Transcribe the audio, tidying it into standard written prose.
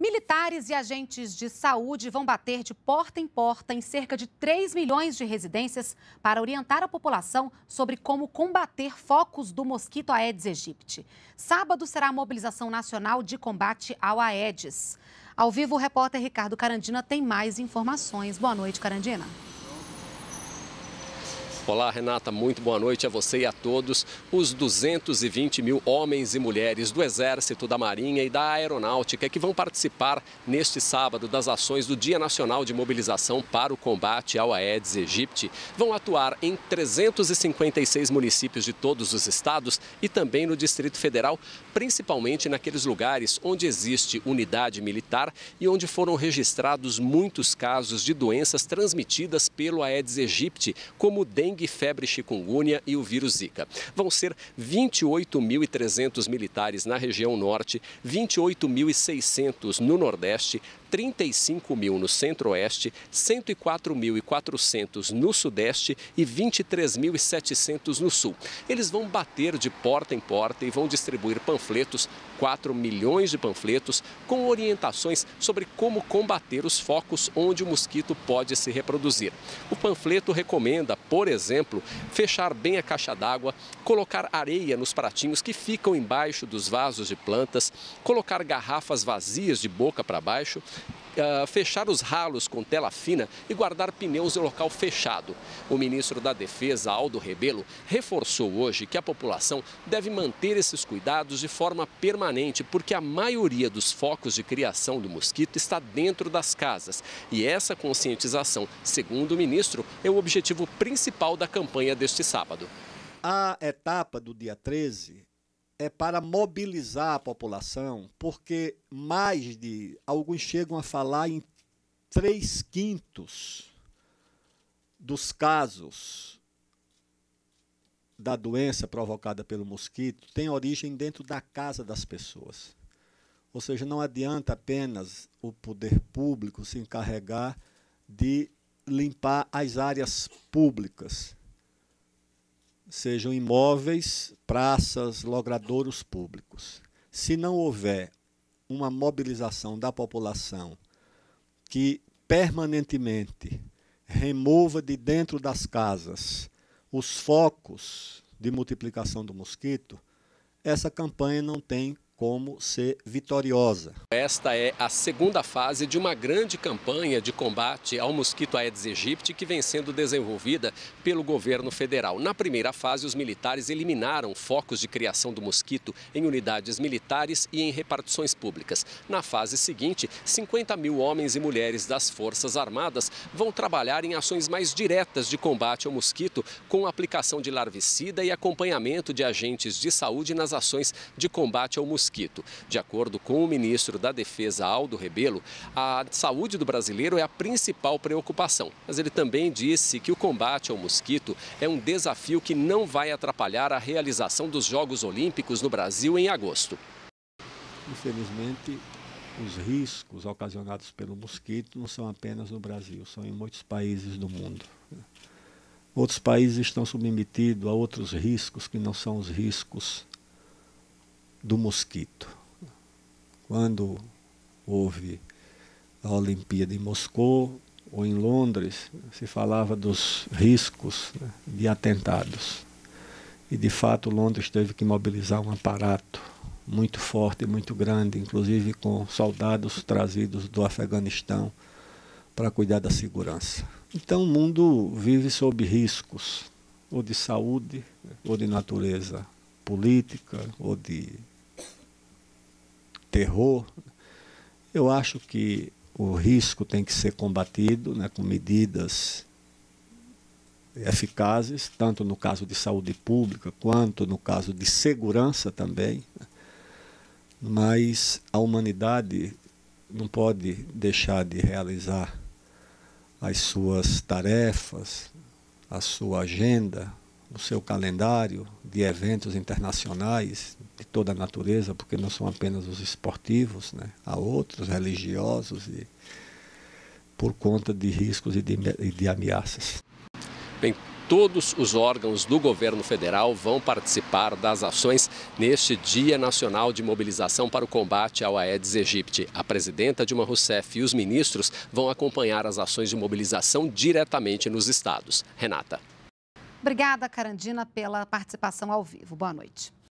Militares e agentes de saúde vão bater de porta em porta em cerca de 3 milhões de residências para orientar a população sobre como combater focos do mosquito Aedes aegypti. Sábado será a mobilização nacional de combate ao Aedes. Ao vivo, o repórter Ricardo Carandina tem mais informações. Boa noite, Carandina. Olá, Renata, muito boa noite a você e a todos. Os 220 mil homens e mulheres do Exército, da Marinha e da Aeronáutica que vão participar neste sábado das ações do Dia Nacional de Mobilização para o Combate ao Aedes aegypti vão atuar em 356 municípios de todos os estados e também no Distrito Federal, principalmente naqueles lugares onde existe unidade militar e onde foram registrados muitos casos de doenças transmitidas pelo Aedes aegypti, como dengue, febre chikungunya e o vírus Zika. Vão ser 28.300 militares na região norte, 28.600 no nordeste, 35 mil no centro-oeste, 104.400 no sudeste e 23.700 no sul. Eles vão bater de porta em porta e vão distribuir panfletos, 4 milhões de panfletos, com orientações sobre como combater os focos onde o mosquito pode se reproduzir. O panfleto recomenda, por exemplo, fechar bem a caixa d'água, colocar areia nos pratinhos que ficam embaixo dos vasos de plantas, colocar garrafas vazias de boca para baixo, fechar os ralos com tela fina e guardar pneus em local fechado. O ministro da Defesa, Aldo Rebelo, reforçou hoje que a população deve manter esses cuidados de forma permanente, porque a maioria dos focos de criação do mosquito está dentro das casas. E essa conscientização, segundo o ministro, é o objetivo principal da campanha deste sábado. A etapa do dia 13... é para mobilizar a população, porque alguns chegam a falar em 3/5 dos casos da doença provocada pelo mosquito tem origem dentro da casa das pessoas. Ou seja, não adianta apenas o poder público se encarregar de limpar as áreas públicas, sejam imóveis, praças, logradouros públicos. Se não houver uma mobilização da população que permanentemente remova de dentro das casas os focos de multiplicação do mosquito, essa campanha não tem como ser vitoriosa. Esta é a segunda fase de uma grande campanha de combate ao mosquito Aedes aegypti que vem sendo desenvolvida pelo governo federal. Na primeira fase, os militares eliminaram focos de criação do mosquito em unidades militares e em repartições públicas. Na fase seguinte, 50 mil homens e mulheres das Forças Armadas vão trabalhar em ações mais diretas de combate ao mosquito, com aplicação de larvicida e acompanhamento de agentes de saúde nas ações de combate ao mosquito. De acordo com o ministro da Defesa, Aldo Rebelo, a saúde do brasileiro é a principal preocupação. Mas ele também disse que o combate ao mosquito é um desafio que não vai atrapalhar a realização dos Jogos Olímpicos no Brasil em agosto. Infelizmente, os riscos ocasionados pelo mosquito não são apenas no Brasil, são em muitos países do mundo. Outros países estão submetidos a outros riscos que não são os riscos do mosquito. Quando houve a Olimpíada em Moscou ou em Londres, se falava dos riscos de atentados. E, de fato, Londres teve que mobilizar um aparato muito forte, muito grande, inclusive com soldados trazidos do Afeganistão para cuidar da segurança. Então, o mundo vive sob riscos, ou de saúde, ou de natureza política, ou de terror. Eu acho que o risco tem que ser combatido, né, com medidas eficazes, tanto no caso de saúde pública quanto no caso de segurança também. Mas a humanidade não pode deixar de realizar as suas tarefas, a sua agenda, o seu calendário de eventos internacionais de toda a natureza, porque não são apenas os esportivos, né? Há outros religiosos, e por conta de riscos e de ameaças. Bem, Todos os órgãos do governo federal vão participar das ações neste Dia Nacional de Mobilização para o Combate ao Aedes aegypti. A presidenta Dilma Rousseff e os ministros vão acompanhar as ações de mobilização diretamente nos estados. Renata. Obrigada, Carandina, pela participação ao vivo. Boa noite.